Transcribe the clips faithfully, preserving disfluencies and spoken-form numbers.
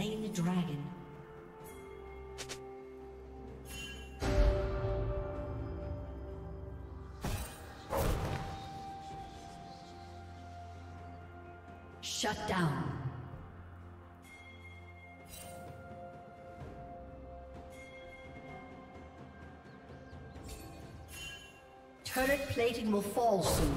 slain the dragon. Shut down. Turret plating will fall soon.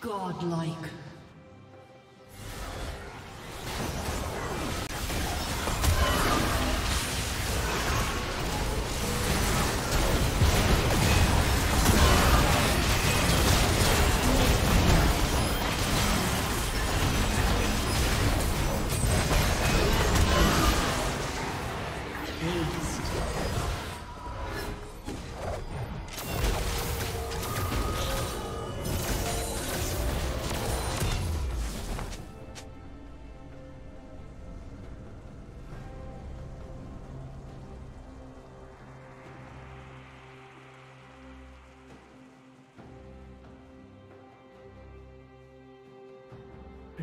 Godlike.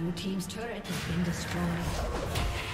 Blue team's turret has been destroyed.